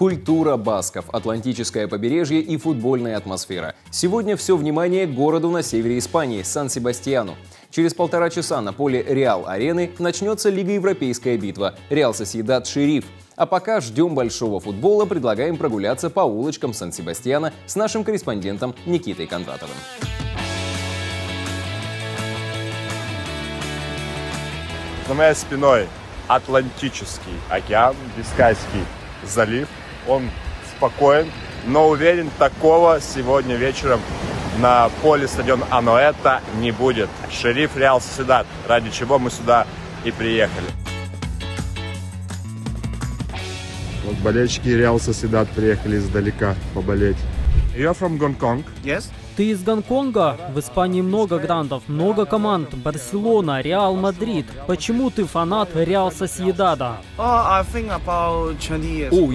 Культура басков, атлантическое побережье и футбольная атмосфера. Сегодня все внимание городу на севере Испании, Сан-Себастьяну. Через полтора часа на поле Реал-Арены начнется лигаевропейская битва «Реал-Сосьедад» «Шериф». А пока ждем большого футбола, предлагаем прогуляться по улочкам Сан-Себастьяна с нашим корреспондентом Никитой Кондратовым. За моей спиной Атлантический океан, Бискайский залив. Он спокоен, но уверен, такого сегодня вечером на поле стадиона Аноэта не будет. Шериф Реал-Сосьедад, ради чего мы сюда и приехали. Вот болельщики Реал-Сосьедад приехали издалека поболеть. You're from Hong Kong? Yes. Ты из Гонконга? В Испании много грандов, много команд. Барселона, Реал Мадрид. Почему ты фанат Реал-Сосьедада? Я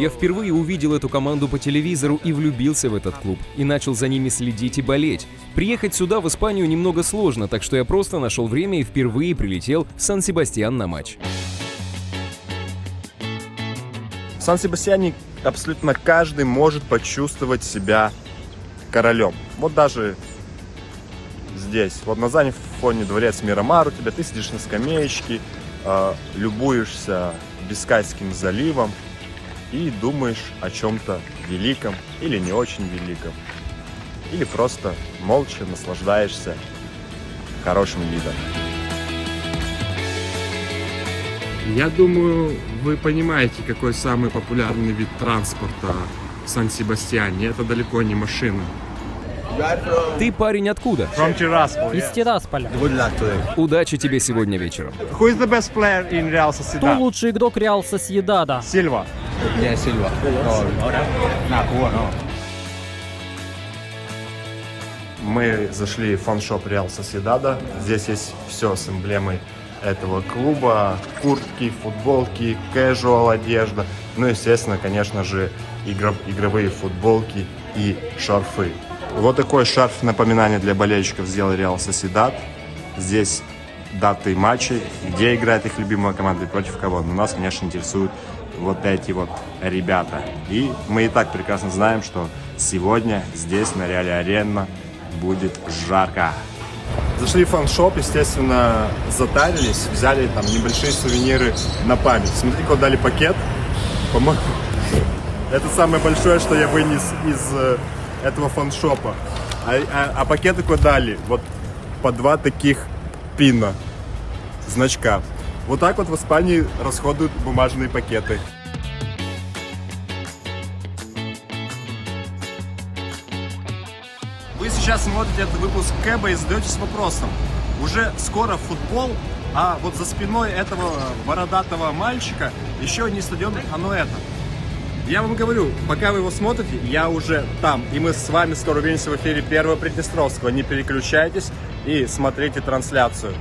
впервые увидел эту команду по телевизору и влюбился в этот клуб. И начал за ними следить и болеть. Приехать сюда, в Испанию, немного сложно, так что я просто нашел время и впервые прилетел в Сан-Себастьян на матч. В Сан-Себастьяне абсолютно каждый может почувствовать себя королем. Вот даже здесь, вот на заднем фоне дворец Мирамар, у тебя ты сидишь на скамеечке, любуешься Бискайским заливом и думаешь о чем-то великом или не очень великом. Или просто молча наслаждаешься хорошим видом. Я думаю, вы понимаете, какой самый популярный вид транспорта в Сан-Себастьяне. Это далеко не машина. Ты парень откуда? Из Тирасполя. Удачи тебе сегодня вечером. Кто лучший игрок Реал-Сосьедада? Сильва. Сильва. Мы зашли в фан-шоп Реал-Сосьедада. Здесь есть все с эмблемой этого клуба. Куртки, футболки, кэжуал одежда. Ну, естественно, конечно же, игровые футболки и шарфы. Вот такой шарф напоминание для болельщиков сделал Реал-Сосьедад. Здесь даты матчей, где играет их любимая команда и против кого. Но нас, конечно, интересуют вот эти вот ребята. И мы и так прекрасно знаем, что сегодня здесь на Реале-Арена будет жарко. Зашли в фан-шоп, естественно, затарились, взяли там небольшие сувениры на память. Смотри, куда дали пакет. По-моему, это самое большое, что я вынес из этого фан-шопа. А пакеты куда дали? Вот по два таких пина, значка. Вот так вот в Испании расходуют бумажные пакеты. Вы сейчас смотрите этот выпуск Кэба и задаетесь вопросом. Уже скоро футбол, а вот за спиной этого бородатого мальчика еще не стадион Аноэта. Я вам говорю, пока вы его смотрите, я уже там. И мы с вами скоро увидимся в эфире Первого Приднестровского. Не переключайтесь и смотрите трансляцию.